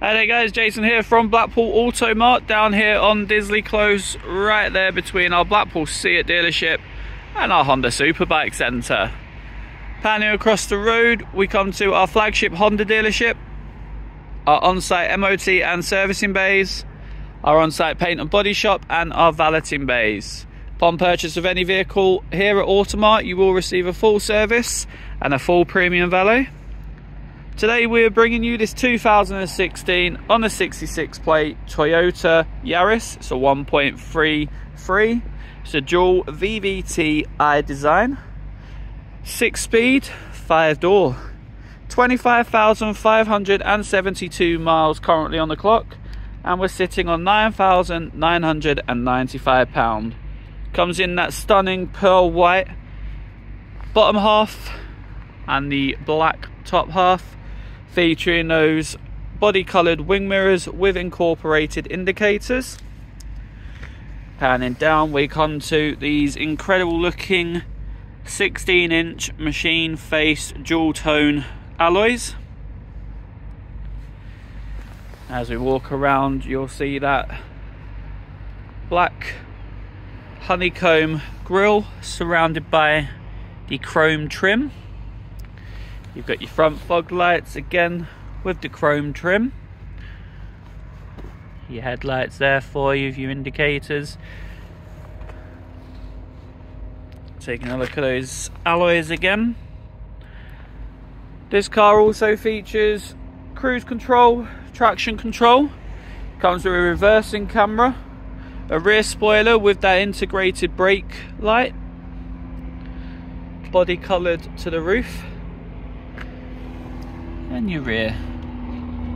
Hi there guys, Jason here from Blackpool Automart down here on Disley Close, right there between our Blackpool Seat dealership and our Honda Superbike Centre. Panning across the road, we come to our flagship Honda dealership, our on-site MOT and servicing bays, our on-site paint and body shop and our valeting bays. Upon purchase of any vehicle here at Automart, you will receive a full service and a full premium valet. Today we're bringing you this 2016 on the 66 plate Toyota Yaris. It's a 1.33. It's a dual VVT-i design. 6-speed, 5-door. 25,572 miles currently on the clock. And we're sitting on £9,995. Comes in that stunning pearl white bottom half and the black top half, featuring those body coloured wing mirrors with incorporated indicators. Panning down, we come to these incredible looking 16-inch machine face dual tone alloys. As we walk around, you'll see that black honeycomb grille surrounded by the chrome trim. You've got your front fog lights again with the chrome trim. Your headlights there for you, your indicators. Taking a look at those alloys again. This car also features cruise control, traction control. Comes with a reversing camera, a rear spoiler with that integrated brake light. Body coloured to the roof. And your rear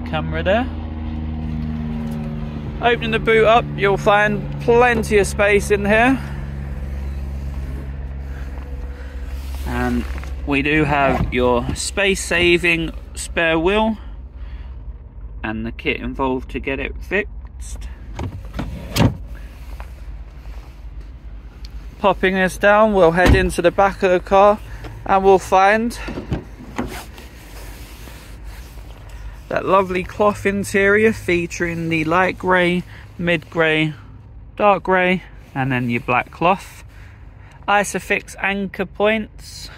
camera there. Opening the boot up, you'll find plenty of space in here. And we do have your space saving spare wheel and the kit involved to get it fixed. Popping this down, we'll head into the back of the car and we'll find that lovely cloth interior featuring the light grey, mid grey, dark grey and then your black cloth. Isofix anchor points.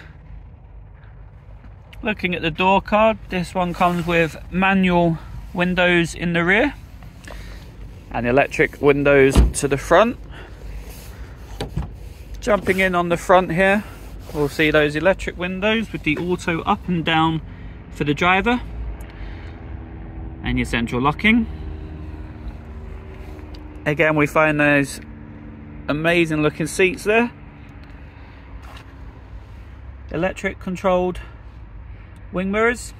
Looking at the door card, this one comes with manual windows in the rear and electric windows to the front. Jumping in on the front here, we'll see those electric windows with the auto up and down for the driver. And your central locking. Again, we find those amazing looking seats there. Electric controlled wing mirrors.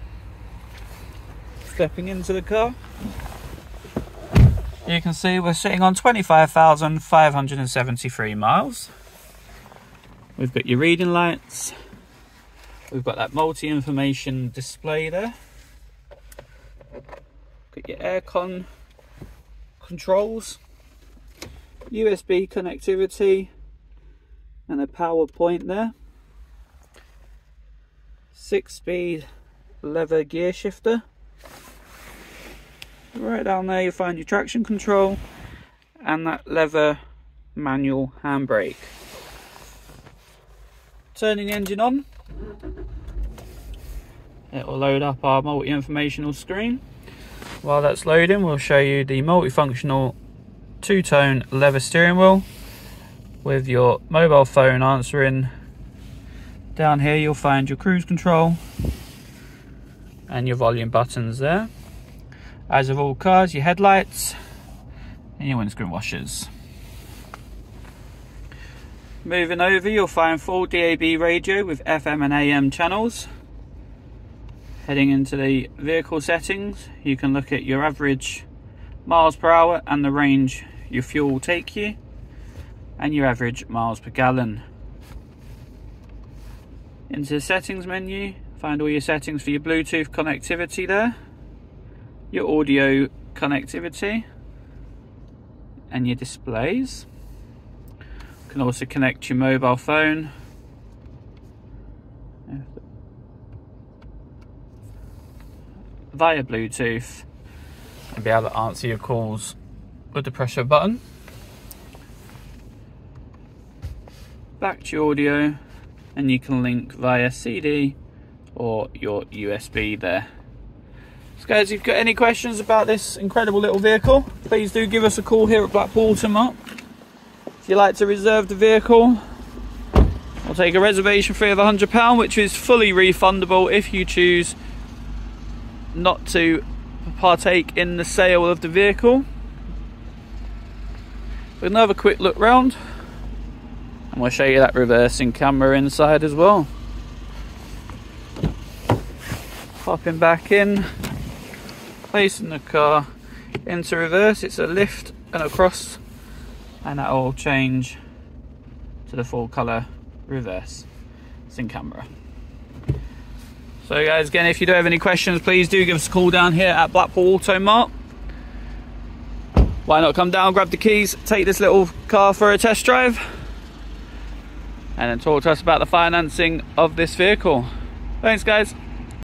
Stepping into the car, you can see we're sitting on 25,573 miles. We've got your reading lights. We've got that multi-information display there. Got your aircon controls, USB connectivity and a power point there. 6-speed leather gear shifter. Right down there you'll find your traction control and that leather manual handbrake. Turning the engine on, it will load up our multi-informational screen. While that's loading, we'll show you the multifunctional two-tone leather steering wheel with your mobile phone answering. Down here you'll find your cruise control and your volume buttons there. As of all cars, your headlights and your windscreen washers. Moving over, you'll find full DAB radio with FM and AM channels. Heading into the vehicle settings, you can look at your average miles per hour and the range your fuel will take you, and your average miles per gallon. Into the settings menu, find all your settings for your Bluetooth connectivity there, your audio connectivity, and your displays. You can also connect your mobile phone. Via Bluetooth and be able to answer your calls with the pressure button. Back to your audio, and you can link via CD or your USB there. So guys, if you've got any questions about this incredible little vehicle, please do give us a call here at Blackpool Automart. If you'd like to reserve the vehicle, I'll take a reservation fee of £100, which is fully refundable if you choose not to partake in the sale of the vehicle. We're going to have a quick look round, and we'll show you that reversing camera inside as well. Popping back in, placing the car into reverse, it's a lift and across, and that will change to the full colour reverse. It's in camera. So guys, again, if you do have any questions, please do give us a call down here at Blackpool Automart. Why not come down, grab the keys, take this little car for a test drive, and then talk to us about the financing of this vehicle. Thanks guys.